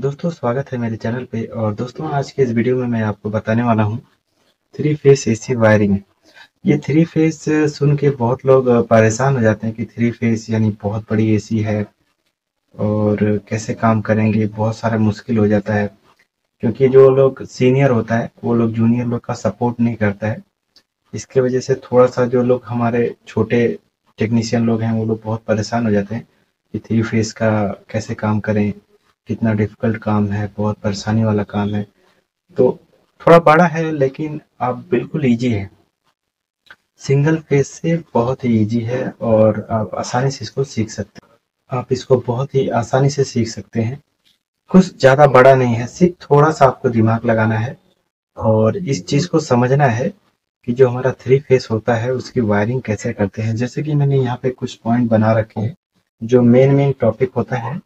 दोस्तों स्वागत है मेरे चैनल पे। और दोस्तों आज के इस वीडियो में मैं आपको बताने वाला हूँ थ्री फेज एसी वायरिंग। ये थ्री फेज सुन के बहुत लोग परेशान हो जाते हैं कि थ्री फेज यानी बहुत बड़ी एसी है और कैसे काम करेंगे, बहुत सारा मुश्किल हो जाता है क्योंकि जो लोग सीनियर होता है वो लोग जूनियर लोग का सपोर्ट नहीं करता है। इसके वजह से थोड़ा सा जो लोग हमारे छोटे टेक्नीशियन लोग हैं वो लोग बहुत परेशान हो जाते हैं कि थ्री फेज का कैसे काम करें, कितना डिफिकल्ट काम है, बहुत परेशानी वाला काम है। तो थोड़ा बड़ा है लेकिन आप बिल्कुल इजी है, सिंगल फेज से बहुत ही इजी है और आप आसानी से इसको सीख सकते हैं। आप इसको बहुत ही आसानी से सीख सकते हैं, कुछ ज़्यादा बड़ा नहीं है, सिर्फ थोड़ा सा आपको दिमाग लगाना है और इस चीज़ को समझना है कि जो हमारा थ्री फेज होता है उसकी वायरिंग कैसे करते हैं। जैसे कि मैंने यहाँ पे कुछ पॉइंट बना रखे हैं, जो मेन टॉपिक होता है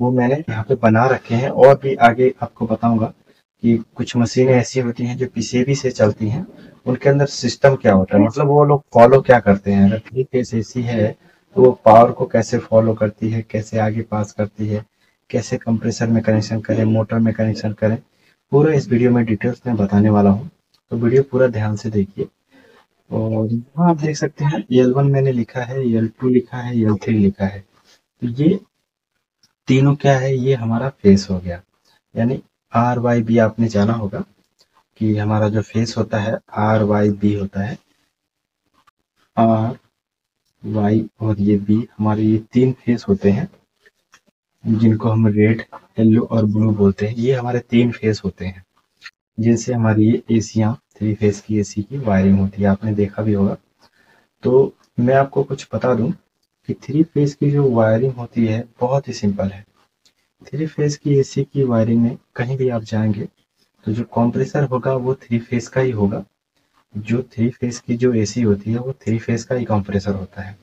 वो मैंने यहाँ पे बना रखे हैं और भी आगे आपको बताऊंगा कि कुछ मशीनें ऐसी होती हैं जो पीसीबी से चलती हैं, उनके अंदर सिस्टम क्या होता है, मतलब वो लोग फॉलो क्या करते हैं। अगर थ्री फेज एसी है तो वो पावर को कैसे फॉलो करती है, कैसे आगे पास करती है, कैसे कंप्रेसर में कनेक्शन करें, मोटर में कनेक्शन करें, पूरा इस वीडियो में डिटेल्स में बताने वाला हूँ, तो वीडियो पूरा ध्यान से देखिए। और यहाँ आप देख सकते हैं L1 मैंने लिखा है, L2 लिखा है, L3 लिखा है, तो ये तीनों क्या है, ये हमारा फेस हो गया। यानी RYB आपने जाना होगा कि हमारा जो फेस होता है RYB होता है, R Y और ये B, हमारे ये तीन फेस होते हैं जिनको हम रेड, येलो और ब्लू बोलते हैं। ये हमारे तीन फेस होते हैं जिनसे हमारी ये एसियाँ थ्री फेस की एसी की वायरिंग होती है, आपने देखा भी होगा। तो मैं आपको कुछ बता दूं कि थ्री फेज की जो वायरिंग होती है बहुत ही सिंपल है। थ्री फेज की एसी की वायरिंग में कहीं भी आप जाएंगे तो जो कंप्रेसर होगा वो थ्री फेज का ही होगा। जो थ्री फेज की जो एसी होती है वो थ्री फेज का ही कंप्रेसर होता है,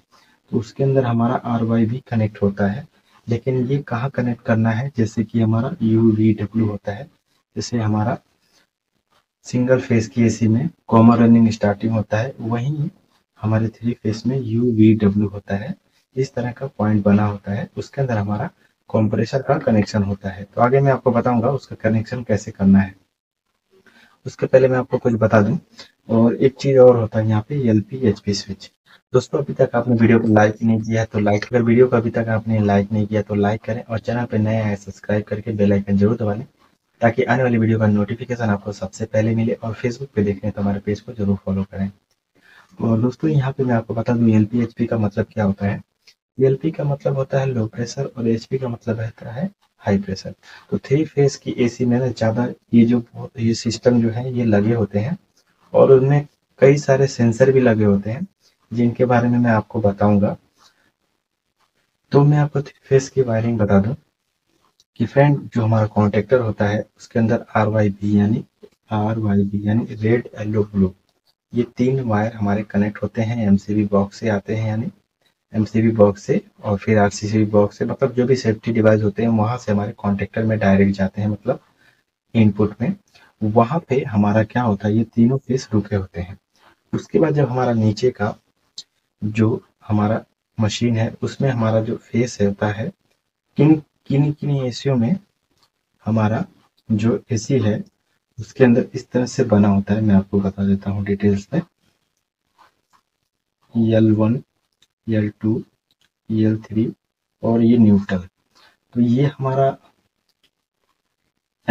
तो उसके अंदर हमारा RYB कनेक्ट होता है। लेकिन ये कहाँ कनेक्ट करना है, जैसे कि हमारा UVW होता है, जैसे हमारा सिंगल फेज की एसी में कॉमन रनिंग स्टार्टिंग होता है, वहीं हमारे थ्री फेज में UVW होता है। इस तरह का पॉइंट बना होता है, उसके अंदर हमारा कंप्रेसर का कनेक्शन होता है। तो आगे मैं आपको बताऊंगा उसका कनेक्शन कैसे करना है। उसके पहले मैं आपको कुछ बता दूं, और एक चीज़ और होता है यहाँ पे LP HP स्विच। दोस्तों अभी तक आपने वीडियो को लाइक नहीं किया है तो लाइक, अगर वीडियो को अभी तक आपने लाइक नहीं किया तो लाइक करें, और चैनल पर नया है सब्सक्राइब करके बेल आइकन जरूर दबा लें ताकि आने वाली वीडियो का नोटिफिकेशन आपको सबसे पहले मिले। और फेसबुक पे देख रहे हैं तो हमारे पेज को जरूर फॉलो करें। और दोस्तों यहाँ पे मैं आपको बता दूँ LP HP का मतलब क्या होता है। LP का मतलब होता है लो प्रेशर और HP का मतलब रहता है हाई प्रेशर। तो थ्री फेज की एसी में ना ज़्यादा ये जो सिस्टम जो है ये लगे होते हैं और उनमें कई सारे सेंसर भी लगे होते हैं जिनके बारे में मैं आपको बताऊंगा। तो मैं आपको थ्री फेज की वायरिंग बता दूं कि फ्रेंड जो हमारा कॉन्टेक्टर होता है उसके अंदर RYB यानी रेड, येलो, ब्लू, ये तीन वायर हमारे कनेक्ट होते हैं। MCB बॉक्स से आते हैं, यानी MCB बॉक्स से, और फिर RCCB बॉक्स से, मतलब जो भी सेफ्टी डिवाइस होते हैं वहाँ से हमारे कॉन्टेक्टर में डायरेक्ट जाते हैं, मतलब इनपुट में। वहाँ पे हमारा क्या होता है, ये तीनों फेस रुके होते हैं। उसके बाद जब हमारा नीचे का जो हमारा मशीन है उसमें हमारा जो फेस होता है, किन्हीं एसीओ में हमारा जो एसी है उसके अंदर इस तरह से बना होता है। मैं आपको बता देता हूँ डिटेल्स में। L1, L2, L3 और ये न्यूट्रल। तो ये हमारा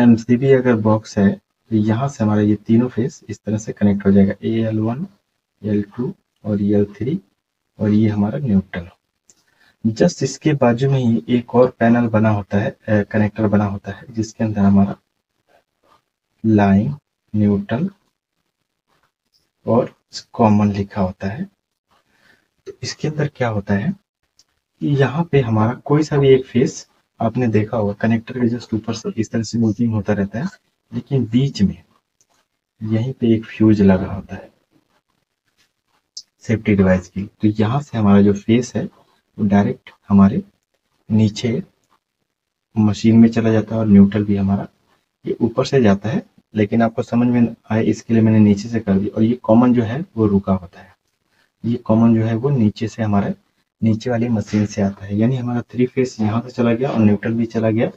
MCB अगर बॉक्स है तो यहाँ से हमारा ये तीनों फेस इस तरह से कनेक्ट हो जाएगा, L1, L2 और L3 और ये हमारा न्यूट्रल। जस्ट इसके बाजू में ही एक और पैनल बना होता है, कनेक्टर बना होता है, जिसके अंदर हमारा लाइन, न्यूट्रल और कॉमन लिखा होता है। तो इसके अंदर क्या होता है, यहाँ पे हमारा कोई सा भी एक फेस आपने देखा होगा कनेक्टर के जस्ट ऊपर से इस तरह से मूविंग होता रहता है, लेकिन बीच में यहीं पे एक फ्यूज लगा होता है सेफ्टी डिवाइस की। तो यहाँ से हमारा जो फेस है वो डायरेक्ट हमारे नीचे मशीन में चला जाता है और न्यूट्रल भी हमारा ये ऊपर से जाता है। लेकिन आपको समझ में आए इसके लिए मैंने नीचे से कर दिया। और ये कॉमन जो है वो रुका होता है, ये कॉमन जो है वो नीचे से हमारे नीचे वाली मशीन से आता है। यानी हमारा थ्री फेस यहाँ से चला गया और न्यूट्रल भी चला गया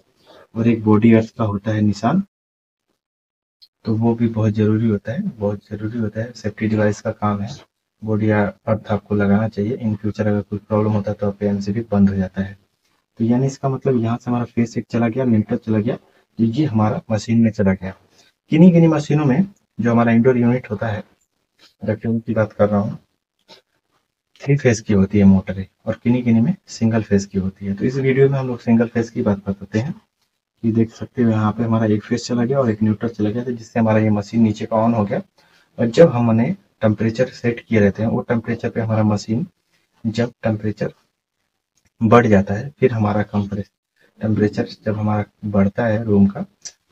और एक बॉडी अर्थ का होता है निशान, तो वो भी बहुत ज़रूरी होता है, बहुत ज़रूरी होता है। सेफ्टी डिवाइस का काम है, बॉडी अर्थ आपको लगाना चाहिए। इन फ्यूचर अगर कोई प्रॉब्लम होता है तो आपका एमसीबी बंद हो जाता है। तो यानी इसका मतलब यहाँ से हमारा फेस एक चला गया, लिंटर चला गया, तो ये हमारा मशीन में चला गया। किन्हीं किन्हीं मशीनों में जो हमारा इंडोर यूनिट होता है, वैक्यूम की बात कर रहा हूँ, 3 फेज की होती है मोटरें, और किन्हीं किन्हीं में सिंगल फेज की होती है। तो इस वीडियो में हम लोग सिंगल फेज की बात करते हैं। ये देख सकते हो यहाँ पे हमारा एक फेज चला गया और एक न्यूट्रल चला गया, तो जिससे हमारा ये मशीन नीचे का ऑन हो गया। और जब हमने टेम्परेचर सेट किए रहते हैं, वो टेम्परेचर पे हमारा मशीन, जब टेम्परेचर बढ़ जाता है, फिर हमारा टेम्परेचर जब हमारा बढ़ता है रूम का,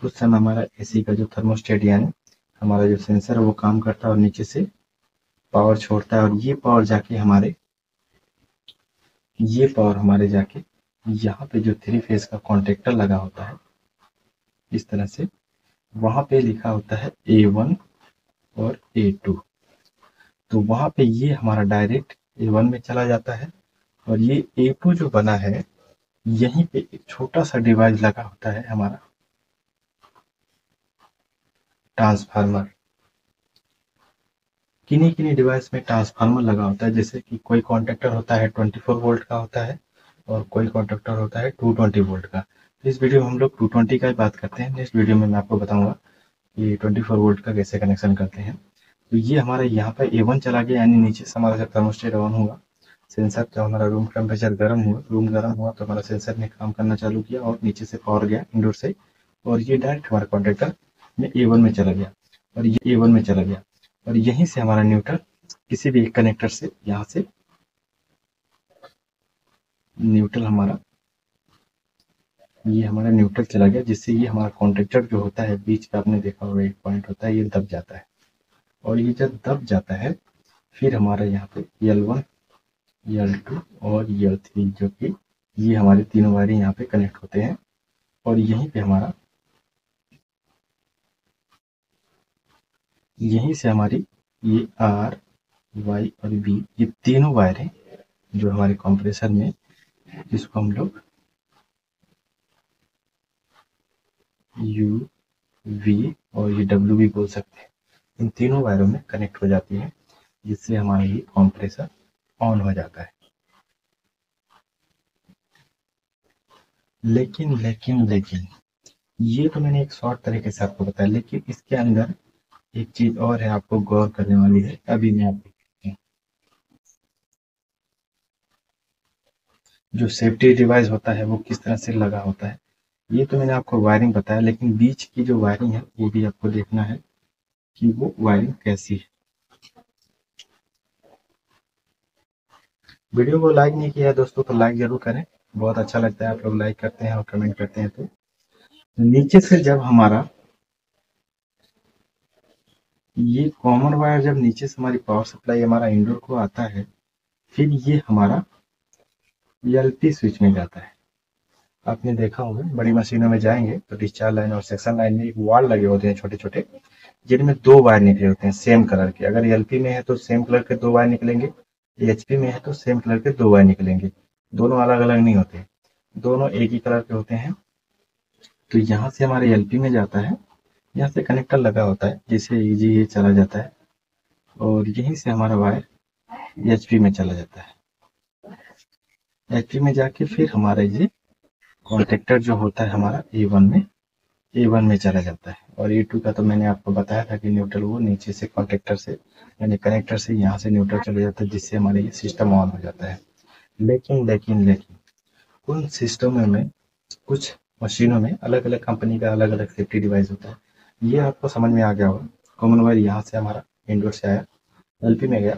उस समय हमारा एसी का जो थर्मोस्टेट यानी हमारा जो सेंसर है वो काम करता है और नीचे से पावर छोड़ता है, और ये पावर जाके हमारे, ये पावर हमारे जाके यहाँ पे जो 3 फेज का कॉन्टेक्टर लगा होता है इस तरह से, वहाँ पे लिखा होता है A1 और A2, तो वहाँ पे ये हमारा डायरेक्ट A1 में चला जाता है। और ये A2 जो बना है, यहीं पे एक छोटा सा डिवाइस लगा होता है हमारा ट्रांसफार्मर। किन्हीं किन्हीं डिवाइस में ट्रांसफार्मर लगा होता है, जैसे कि कोई कॉन्टेक्टर होता है 24 वोल्ट का होता है और कोई कॉन्टेक्टर होता है 220 वोल्ट का। तो इस वीडियो में हम लोग 220 का ही बात करते हैं। नेक्स्ट वीडियो में मैं आपको बताऊंगा ये 24 वोल्ट का कैसे कनेक्शन करते हैं। तो ये हमारे यहाँ पर A1 चला गया, यानी नीचे से हमारा जब थर्मोस्टेट ऑन हुआ, सेंसर जब हमारा रूम टेम्परेचर गर्म हुआ, रूम गर्म हुआ तो हमारा सेंसर ने काम करना चालू किया और नीचे से पावर गया इंडोर से, और ये डायरेक्ट हमारा कॉन्टेक्टर में A1 में चला गया और ये A1 में चला गया। और यहीं से हमारा न्यूट्रल किसी भी एक कनेक्टर से, यहाँ से न्यूट्रल हमारा, ये हमारा न्यूट्रल चला गया, जिससे ये हमारा कॉन्टेक्टर जो होता है बीच का, आपने देखा होगा एक पॉइंट होता है, ये दब जाता है। और ये जब दब जाता है फिर हमारा यहाँ पे L1, L2 और L3, जो कि ये हमारे तीनों वायर यहाँ पे कनेक्ट होते हैं। और यहीं पे हमारा, यहीं से हमारी ये R, Y और B, ये तीनों वायर हैं जो हमारे कंप्रेसर में, जिसको हम लोग U, V और W भी बोल सकते हैं, इन तीनों वायरों में कनेक्ट हो जाती है, जिससे हमारा ये कंप्रेसर ऑन हो जाता है। लेकिन ये तो मैंने एक शॉर्ट तरीके से आपको बताया, लेकिन इसके अंदर एक चीज और है आपको गौर करने वाली है। अभी मैं आपको जो सेफ्टी डिवाइस होता है वो किस तरह से लगा होता है, ये तो मैंने आपको वायरिंग बताया, लेकिन बीच की जो वायरिंग है वो भी आपको देखना है कि वो वायरिंग कैसी है। वीडियो को लाइक नहीं किया है दोस्तों तो लाइक जरूर करें, बहुत अच्छा लगता है आप लोग लाइक करते हैं और कमेंट करते हैं। तो नीचे से जब हमारा ये कॉमन वायर, जब नीचे से हमारी पावर सप्लाई हमारा इंडोर को आता है, फिर ये हमारा LP स्विच में जाता है। आपने देखा होगा बड़ी मशीनों में जाएंगे तो डिस्चार्ज लाइन और सेक्शन लाइन में एक वायर लगे होते हैं छोटे छोटे, जिनमें 2 वायर निकले होते हैं सेम कलर के। अगर LP में है तो सेम कलर के 2 वायर निकलेंगे, HP में है तो सेम कलर के 2 वायर निकलेंगे, दोनों अलग अलग नहीं होते, दोनों एक ही कलर के होते हैं। तो यहाँ से हमारे LP में जाता है, यहाँ से कनेक्टर लगा होता है जिसे EG चला जाता है, और यहीं से हमारा वायर HP में चला जाता है। HP में जाके फिर हमारा ये कॉन्टेक्टर जो होता है हमारा A1 में चला जाता है। और A2 का तो मैंने आपको बताया था कि न्यूट्रल वो नीचे से कॉन्टेक्टर से यानी कनेक्टर से यहाँ से न्यूट्रल चला जाता है, जिससे हमारे ये सिस्टम ऑन हो जाता है। लेकिन उन सिस्टमों में, कुछ मशीनों में अलग अलग कंपनी का अलग अलग सेफ्टी डिवाइस होता है। ये आपको समझ में आ गया होगा। कॉमन वायर यहाँ से हमारा इंडोर से आया, LP में गया,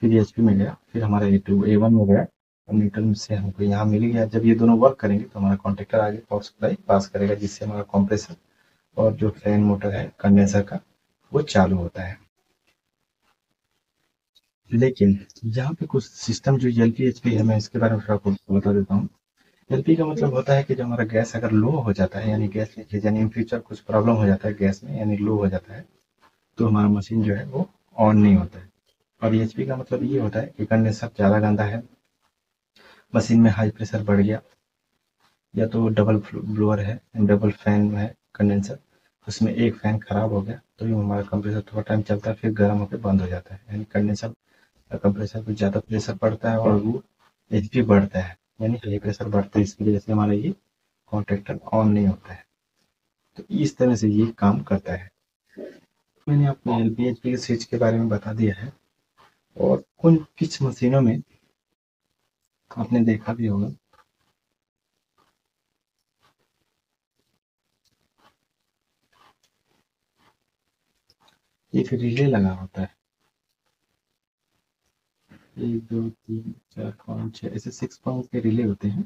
फिर HP में गया, फिर हमारा A1 में गया, न्यूट्रल से हमको यहाँ मिल गया। जब ये दोनों वर्क करेंगे तो हमारा कॉन्टेक्टर आगे पावर सप्लाई पास करेगा, जिससे हमारा कंप्रेसर और जो फैन मोटर है कंडेंसर का वो चालू होता है। लेकिन यहाँ पे कुछ सिस्टम जो LP HP है, मैं इसके बारे में थोड़ा आपको बता देता हूँ। LP का मतलब होता है कि जो हमारा गैस अगर लो हो जाता है, यानी गैस लीकेज यानी इन फ्यूचर कुछ प्रॉब्लम हो जाता है गैस में, यानी लो हो जाता है तो हमारा मशीन जो है वो ऑन नहीं होता है। और HP का मतलब ये होता है कि कंडेंसर ज़्यादा गंदा है, मशीन में हाई प्रेशर बढ़ गया, या तो डबल ब्लोअर है डबल फैन है कंडेंसर, उसमें एक फैन खराब हो गया तो भी हमारा कंप्रेसर थोड़ा टाइम चलता है फिर गर्म होकर बंद हो जाता है। यानी कंडेंसर कंप्रेसर पर ज़्यादा प्रेशर पड़ता है और वो एचपी बढ़ता है, यानी हाई प्रेशर बढ़ता है, इसकी वजह से हमारा ये कॉन्ट्रैक्टर ऑन नहीं होता है। तो इस तरह से ये काम करता है। मैंने आपको LPHP के स्विच के बारे में बता दिया है और कुछ मशीनों में आपने देखा भी होगा एक रिले लगा होता है, 1 2 3 4 5 6 ऐसे 6 पॉइंट के रिले होते हैं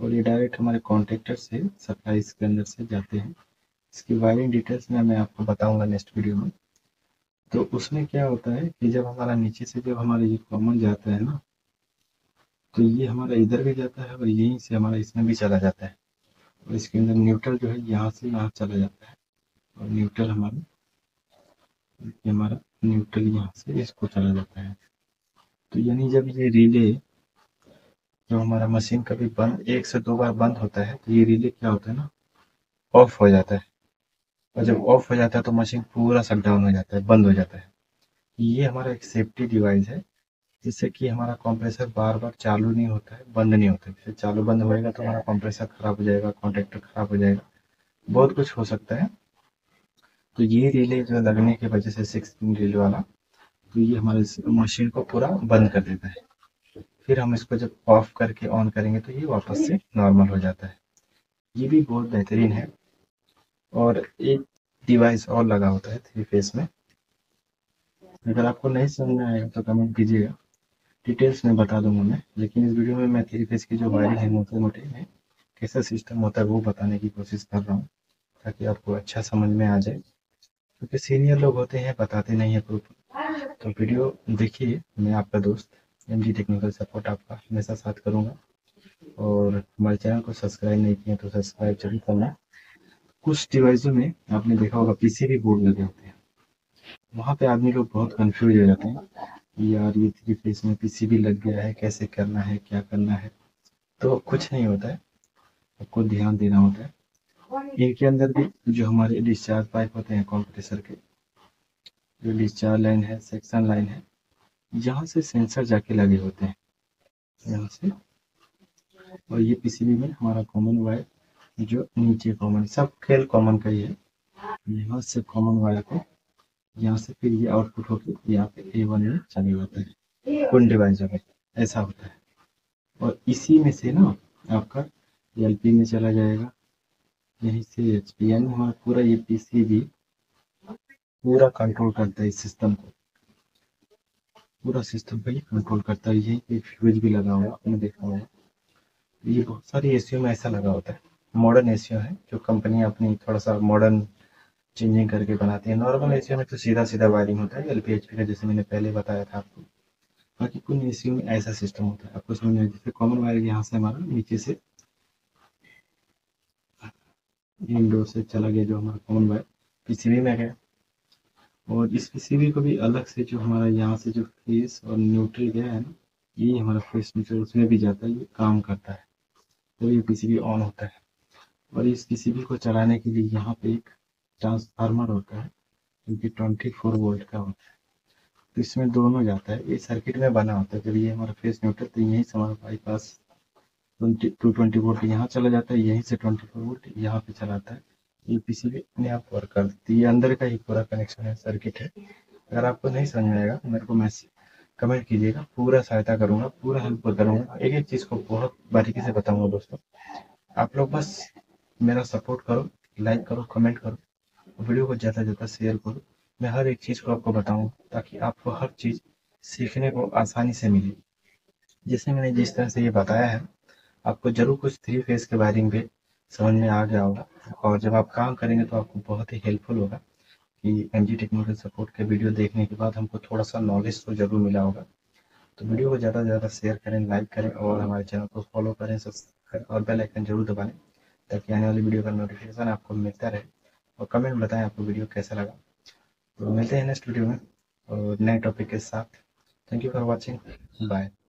और ये डायरेक्ट हमारे कॉन्ट्रैक्टर से सप्लाई इसके अंदर से जाते हैं। इसकी वायरिंग डिटेल्स में मैं आपको बताऊंगा नेक्स्ट वीडियो में। तो उसमें क्या होता है कि जब हमारा नीचे से जब हमारा ये कॉमन जाता है ना तो ये हमारा इधर भी जाता है और यहीं से हमारा इसमें भी चला जाता है और इसके अंदर न्यूट्रल जो है यहाँ से यहाँ चला जाता है और न्यूट्रल हमारा न्यूट्रल यहाँ से इसको चला जाता है। तो यानी जब ये रिले जब हमारा मशीन कभी बंद 1 से 2 बार बंद होता है तो ये रिले क्या होता है ना ऑफ हो जाता है और जब ऑफ हो जाता है तो मशीन पूरा शट डाउन हो जाता है, बंद हो जाता है। ये हमारा एक सेफ्टी डिवाइस है जिससे कि हमारा कंप्रेसर बार बार चालू नहीं होता है, बंद नहीं होता है। जैसे चालू बंद होएगा तो हमारा कंप्रेसर खराब हो जाएगा, कॉन्ट्रैक्टर खराब हो जाएगा, बहुत कुछ हो सकता है। तो ये रिले जो लगने की वजह से 6 पिन रिले वाला तो ये हमारे मशीन को पूरा बंद कर देता है। फिर हम इसको जब ऑफ करके ऑन करेंगे तो ये वापस से नॉर्मल हो जाता है। ये भी बहुत बेहतरीन है। और एक डिवाइस और लगा होता है 3 फेस में, अगर आपको नहीं समझ में आएगा तो कमेंट कीजिएगा, डिटेल्स में बता दूंगा मैं। लेकिन इस वीडियो में मैं 3 फेस की जो वायरिंग है मोटे मोटे में कैसा सिस्टम होता है वो बताने की कोशिश कर रहा हूँ ताकि आपको अच्छा समझ में आ जाए, क्योंकि सीनियर लोग होते हैं बताते नहीं है प्रॉपर। तो वीडियो देखिए, मैं आपका दोस्त MG टेक्निकल सपोर्ट आपका हमेशा साथ करूँगा। और हमारे चैनल को सब्सक्राइब नहीं किया तो सब्सक्राइब जरूर करना। कुछ डिवाइसों में आपने देखा होगा PCB बोर्ड लगे होते हैं, वहाँ पे आदमी लोग बहुत कंफ्यूज हो जाते हैं, यार ये 3 फेस में PCB लग गया है, कैसे करना है क्या करना है। तो कुछ नहीं होता है, आपको ध्यान देना होता है। इनके अंदर भी जो हमारे डिस्चार्ज पाइप होते हैं कंप्रेसर के, जो डिस्चार्ज लाइन है सेक्शन लाइन है, यहाँ से सेंसर जाके लगे होते हैं यहाँ से। और ये PCB में हमारा कॉमन वायर जो नीचे कॉमन सब खेल कॉमन का ही है, यहाँ से कॉमन वायर को यहाँ से फिर ये आउटपुट होकर यहाँ पे A1 में चालू होता है कुल डिवाइस में ऐसा होता है। और इसी में से ना आपका LP में चला जाएगा, यहीं से HP, यानी हमारा पूरा ये PCB पूरा कंट्रोल करता है इस सिस्टम को, पूरा सिस्टम पे कंट्रोल करता है। यही एक फ्यूज भी लगा हुआ आपने देखा होगा, ये बहुत सारे एसीओ में ऐसा लगा होता है। मॉडर्न एसीओ है जो कंपनी अपनी थोड़ा सा मॉडर्न चेंजिंग करके बनाती है, नॉर्मल एसीओ में तो सीधा सीधा वायरिंग होता है LPHP का, जैसे मैंने पहले बताया था आपको। बाकी कुछ एसीओ में ऐसा सिस्टम होता है, आपको समझ में, जैसे कॉमन वायर यहाँ से हमारा नीचे से इंडोर से चला गया जो हमारा कॉमन वायर PCB में गया। और इस PCB को भी अलग से जो हमारा यहाँ से जो फेस और न्यूट्रल गया है ना, ये हमारा फेस न्यूट्रल उसमें भी जाता है, ये काम करता है तो ये PCB ऑन होता है। और इस PCB को चलाने के लिए यहाँ पे एक ट्रांसफार्मर होता है जो कि 24 वोल्ट का होता है, तो इसमें दोनों जाता है, ये सर्किट में बना होता है। जब ये हमारा फेस न्यूट्रल तो यहीं से हमारा बाईपास 220 वोल्ट यहाँ चला जाता है, यहीं से 24 वोल्ट यहाँ पे चलाता है। ये PCB अपने आप वर्क कर देती है, ये अंदर का ही पूरा कनेक्शन है, सर्किट है। अगर आपको नहीं समझ आएगा मेरे को कमेंट कीजिएगा, पूरा सहायता करूँगा, पूरा हेल्प करूँगा, एक एक चीज़ को बहुत बारीकी से बताऊँगा। दोस्तों आप लोग बस मेरा सपोर्ट करो, लाइक करो, कमेंट करो, वीडियो को ज़्यादा से ज़्यादा शेयर करो। मैं हर एक चीज़ को आपको बताऊँगा ताकि आपको हर चीज़ सीखने को आसानी से मिले। जैसे मैंने जिस तरह से ये बताया है आपको जरूर कुछ 3 फेस के वायरिंग पे समझ में आ गया होगा और जब आप काम करेंगे तो आपको बहुत ही हेल्पफुल होगा कि MG टेक्निकल सपोर्ट के वीडियो देखने के बाद हमको थोड़ा सा नॉलेज तो जरूर मिला होगा। तो वीडियो को ज़्यादा से ज़्यादा शेयर करें, लाइक करें और हमारे चैनल को फॉलो करें, सब्सक्राइब और बेल आइकन जरूर दबाएँ ताकि आने वाली वीडियो का नोटिफिकेशन आपको मिलता रहे। और कमेंट बताएं आपको वीडियो कैसा लगा। तो मिलते हैं नेक्स्ट वीडियो में और नए टॉपिक के साथ। Thank you for watching, bye.